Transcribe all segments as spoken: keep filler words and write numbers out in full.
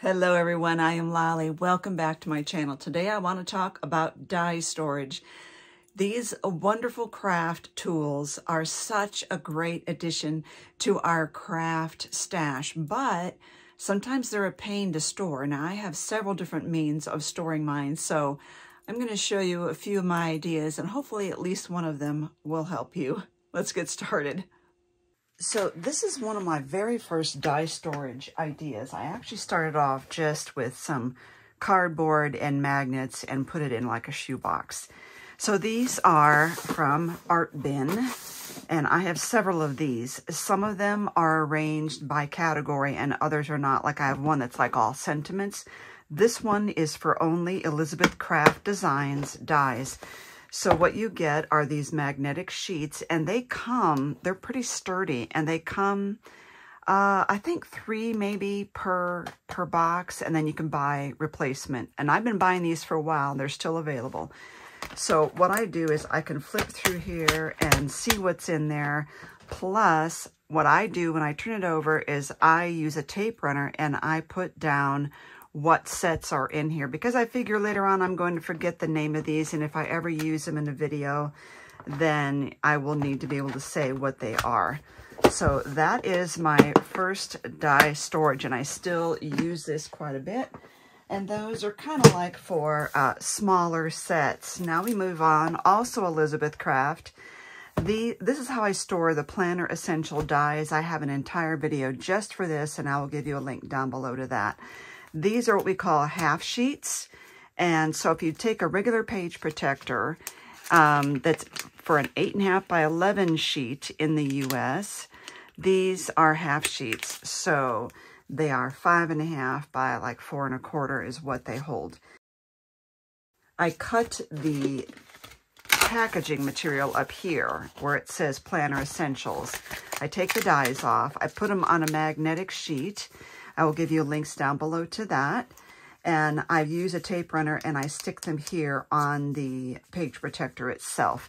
Hello everyone, I am Lolly. Welcome back to my channel. Today I want to talk about die storage. These wonderful craft tools are such a great addition to our craft stash, but sometimes they're a pain to store. Now I have several different means of storing mine, so I'm going to show you a few of my ideas and hopefully at least one of them will help you. Let's get started. So this is one of my very first die storage ideas. I actually started off just with some cardboard and magnets and put it in like a shoebox. So these are from Art Bin, and I have several of these. Some of them are arranged by category and others are not. Like I have one that's like all sentiments. This one is for only Elizabeth Craft Designs dies. So what you get are these magnetic sheets, and they come, they're pretty sturdy, and they come, uh, I think three maybe per, per box, and then you can buy replacement. And I've been buying these for a while, and they're still available. So what I do is I can flip through here and see what's in there. Plus, what I do when I turn it over is I use a tape runner, and I put down what sets are in here, because I figure later on I'm going to forget the name of these, and if I ever use them in a video, then I will need to be able to say what they are. So that is my first die storage, and I still use this quite a bit. And those are kind of like for uh, smaller sets. Now we move on. Also Elizabeth Craft. The, this is how I store the Planner Essential dies. I have an entire video just for this, and I will give you a link down below to that. These are what we call half sheets, and so if you take a regular page protector um, that's for an eight and a half by eleven sheet in the U S, these are half sheets, so they are five and a half by like four and a quarter is what they hold. I cut the packaging material up here where it says Planner Essentials. I take the dies off, I put them on a magnetic sheet. I will give you links down below to that. And I use a tape runner and I stick them here on the page protector itself.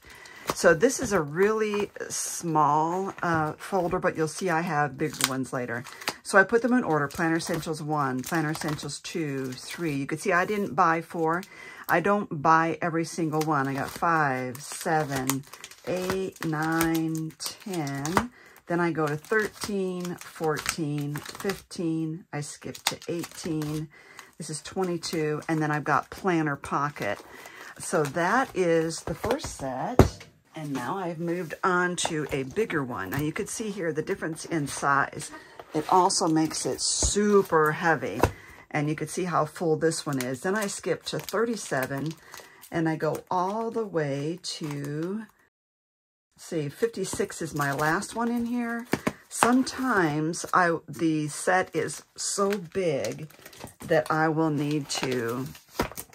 So this is a really small uh, folder, but you'll see I have bigger ones later. So I put them in order, Planner Essentials one, Planner Essentials two, three. You can see I didn't buy four. I don't buy every single one. I got five, seven, eight, nine, ten. Then I go to thirteen, fourteen, fifteen, I skip to eighteen, this is twenty-two, and then I've got Planner Pocket. So that is the first set, and now I've moved on to a bigger one. Now you can see here the difference in size. It also makes it super heavy, and you can see how full this one is. Then I skip to thirty-seven, and I go all the way to... see, fifty-six is my last one in here. Sometimes I the set is so big that I will need to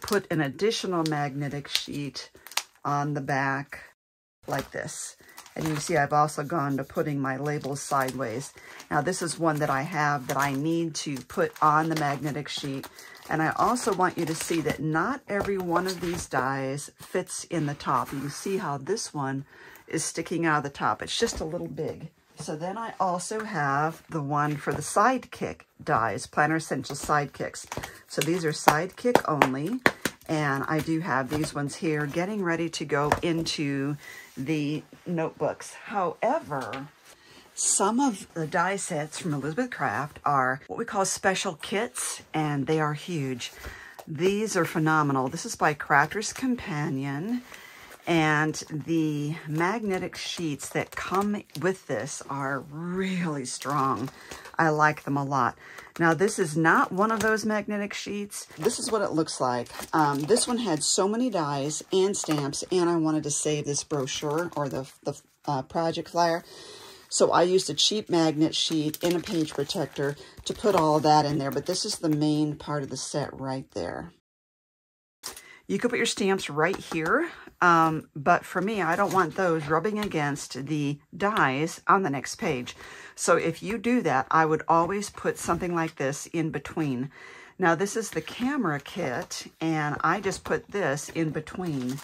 put an additional magnetic sheet on the back like this. And you see I've also gone to putting my labels sideways. Now this is one that I have that I need to put on the magnetic sheet. And I also want you to see that not every one of these dies fits in the top. You see how this one is sticking out of the top. It's just a little big. So then I also have the one for the Sidekick dies, Planner Essential Sidekicks. So these are Sidekick only. And I do have these ones here getting ready to go into the notebooks. However, some of the die sets from Elizabeth Craft are what we call special kits, and they are huge. These are phenomenal. This is by Crafter's Companion. And the magnetic sheets that come with this are really strong. I like them a lot. Now, this is not one of those magnetic sheets. This is what it looks like. Um, this one had so many dies and stamps, and I wanted to save this brochure or the, the uh, project flyer. So I used a cheap magnet sheet and a page protector to put all that in there. But this is the main part of the set right there. You could put your stamps right here, um, but for me, I don't want those rubbing against the dies on the next page. So if you do that, I would always put something like this in between. Now, this is the camera kit, and I just put this in between.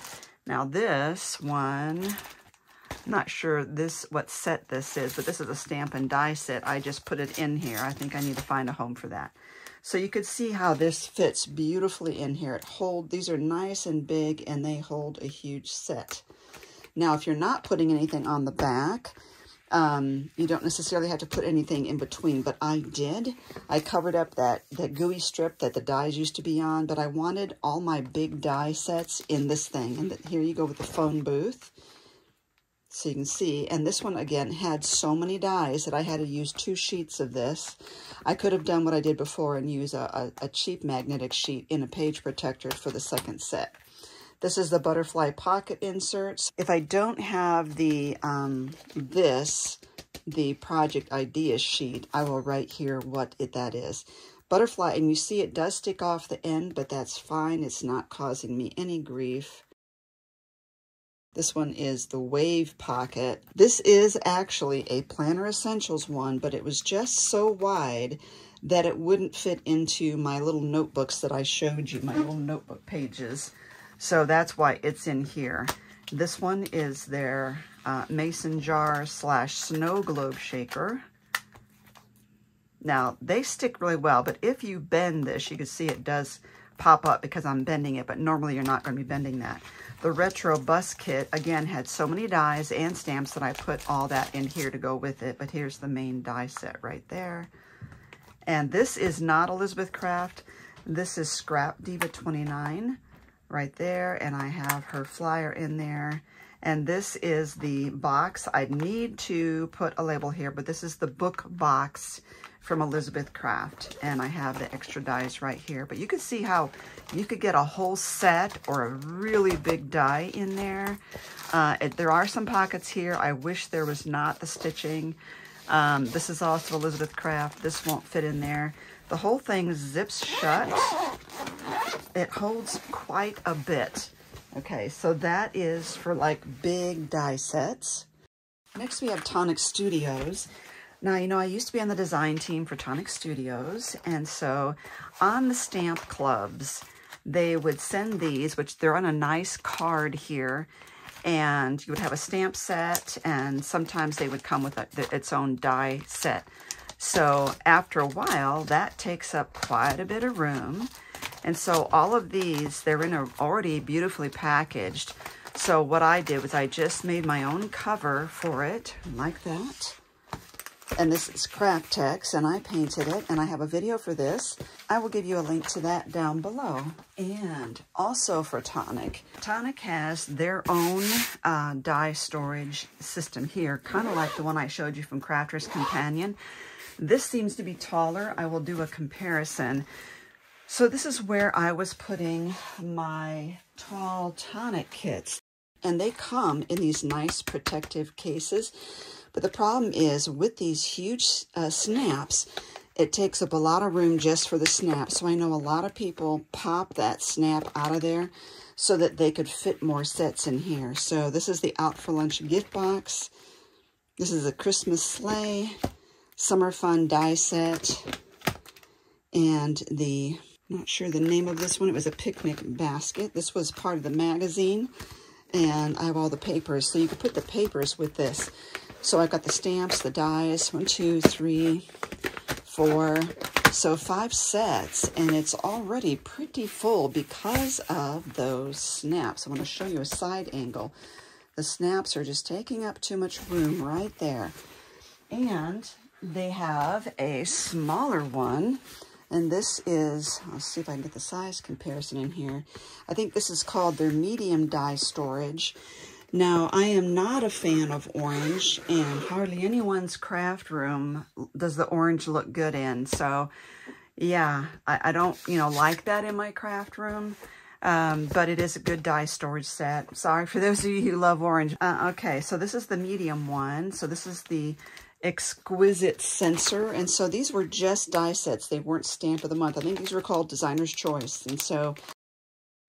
Now, this one, I'm not sure this what set this is, but this is a stamp and die set. I just put it in here. I think I need to find a home for that. So you could see how this fits beautifully in here. It hold, these are nice and big and they hold a huge set. Now, if you're not putting anything on the back, um, you don't necessarily have to put anything in between, but I did. I covered up that, that gooey strip that the dies used to be on, but I wanted all my big die sets in this thing. And here you go with the phone booth. So you can see, and this one, again, had so many dies that I had to use two sheets of this. I could have done what I did before and use a, a, a cheap magnetic sheet in a page protector for the second set. This is the butterfly pocket inserts. If I don't have the um, this, the project idea sheet, I will write here what it, that is. Butterfly, and you see it does stick off the end, but that's fine. It's not causing me any grief. This one is the wave pocket. This is actually a Planner Essentials one, but it was just so wide that it wouldn't fit into my little notebooks that I showed you, my little notebook pages. So that's why it's in here. This one is their uh, mason jar slash snow globe shaker. Now, they stick really well, but if you bend this, you can see it does pop up because I'm bending it, but normally you're not going to be bending that. The retro bus kit, again, had so many dies and stamps that I put all that in here to go with it, but here's the main die set right there. And this is not Elizabeth Craft. This is Scrap Diva twenty-nine right there, and I have her flyer in there. And this is the box. I need to put a label here, but this is the book box from Elizabeth Craft, and I have the extra dies right here. But you can see how you could get a whole set or a really big die in there. Uh, it, there are some pockets here. I wish there was not the stitching. Um, this is also Elizabeth Craft. This won't fit in there. The whole thing zips shut. It holds quite a bit. Okay, so that is for like big die sets. Next we have Tonic Studios. Now, you know, I used to be on the design team for Tonic Studios, and so on the stamp clubs, they would send these, which they're on a nice card here, and you would have a stamp set, and sometimes they would come with a, its own die set. So after a while, that takes up quite a bit of room, and so all of these, they're in a, already beautifully packaged. So what I did was I just made my own cover for it, like that. And this is Kraftex, and I painted it, and I have a video for this. I will give you a link to that down below. And also for Tonic. Tonic has their own uh, dye storage system here, kind of like the one I showed you from Crafter's Companion. This seems to be taller. I will do a comparison. So this is where I was putting my tall Tonic kits. And they come in these nice protective cases. But the problem is, with these huge uh, snaps, it takes up a lot of room just for the snap. So I know a lot of people pop that snap out of there so that they could fit more sets in here. So this is the Out for Lunch gift box. This is a Christmas sleigh, summer fun die set, and the, I'm not sure the name of this one, it was a picnic basket. This was part of the magazine, and I have all the papers. So you could put the papers with this. So I've got the stamps, the dies, one, two, three, four, so five sets, and it's already pretty full because of those snaps. I want to show you a side angle. The snaps are just taking up too much room right there. And they have a smaller one, and this is, I'll see if I can get the size comparison in here. I think this is called their medium die storage. Now, I am not a fan of orange, and hardly anyone's craft room does the orange look good in. So, yeah, I, I don't, you know, like that in my craft room, um, but it is a good dye storage set. Sorry for those of you who love orange. Uh, okay, so this is the medium one. So this is the Exquisite Sensor. And so these were just dye sets. They weren't Stamp of the Month. I think these were called Designer's Choice. And so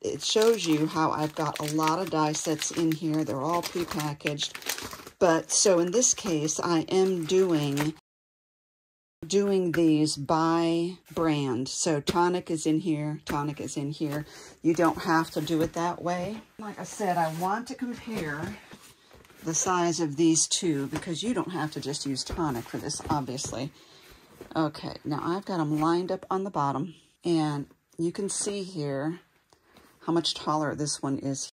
it shows you how I've got a lot of die sets in here. They're all prepackaged. But so in this case, I am doing, doing these by brand. So Tonic is in here, Tonic is in here. You don't have to do it that way. Like I said, I want to compare the size of these two because you don't have to just use Tonic for this, obviously. Okay, now I've got them lined up on the bottom, and you can see here how much taller this one is.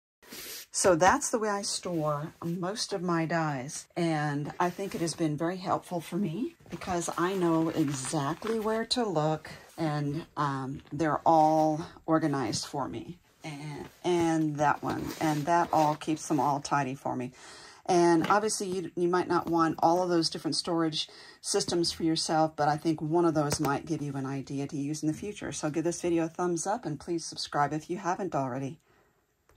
So that's the way I store most of my dies, and I think it has been very helpful for me because I know exactly where to look, and um, they're all organized for me. And, and that one, and that all keeps them all tidy for me. And obviously you, you might not want all of those different storage systems for yourself, but I think one of those might give you an idea to use in the future. So give this video a thumbs up and please subscribe if you haven't already.